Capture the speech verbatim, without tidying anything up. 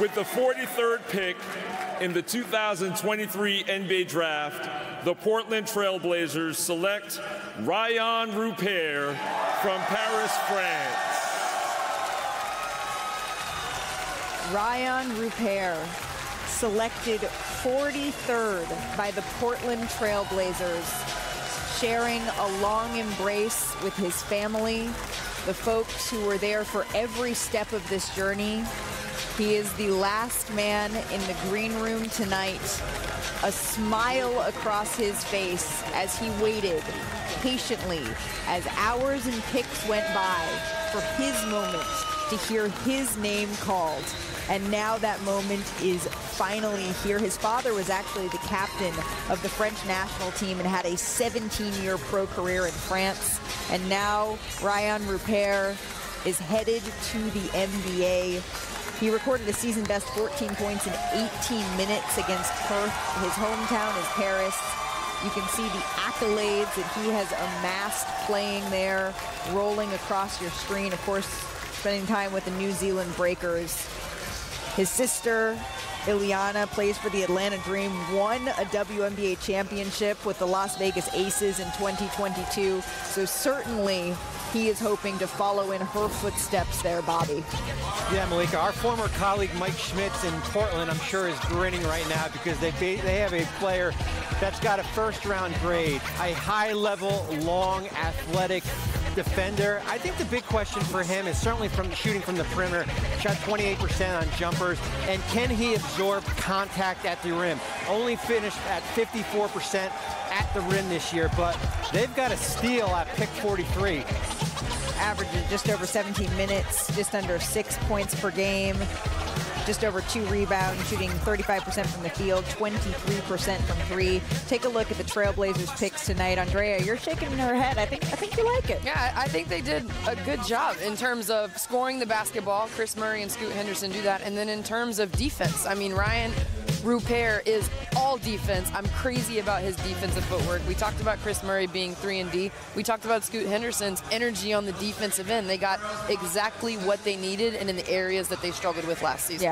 With the forty-third pick in the two thousand twenty-three N B A Draft, the Portland Trail Blazers select Rayan Rupert from Paris, France. Rayan Rupert, selected forty-third by the Portland Trail Blazers, sharing a long embrace with his family, the folks who were there for every step of this journey. He is the last man in the green room tonight, a smile across his face as he waited patiently as hours and picks went by for his moment to hear his name called. And now that moment is finally here. His father was actually the captain of the French national team and had a seventeen year pro career in France. And now Rayan Rupert is headed to the N B A. He recorded a season best fourteen points in eighteen minutes against Perth. His hometown is Paris. You can see the accolades that he has amassed playing there, rolling across your screen. Of course, spending time with the New Zealand Breakers. His sister, Ileana, plays for the Atlanta Dream, won a W N B A championship with the Las Vegas Aces in twenty twenty-two. So certainly, he is hoping to follow in her footsteps there, Bobby. Yeah, Malika, our former colleague Mike Schmitz in Portland, I'm sure, is grinning right now because they, they have a player that's got a first-round grade, a high-level, long, athletic defender. I think the big question for him is certainly from shooting from the perimeter, shot twenty-eight percent on jumpers, and can he absorb contact at the rim? Only finished at fifty-four percent at the rim this year, but they've got a steal at pick forty-three. Averages just over seventeen minutes, just under six points per game, just over two rebounds, shooting thirty-five percent from the field, twenty-three percent from three. Take a look at the Trailblazers picks tonight. Andrea, you're shaking her head. I think I think you like it. Yeah, I think they did a good job in terms of scoring the basketball. Chris Murray and Scoot Henderson do that. And then in terms of defense, I mean, Rayan Rupert is all defense. I'm crazy about his defensive footwork. We talked about Chris Murray being three and D. We talked about Scoot Henderson's energy on the defensive end. They got exactly what they needed and in the areas that they struggled with last season. Yeah.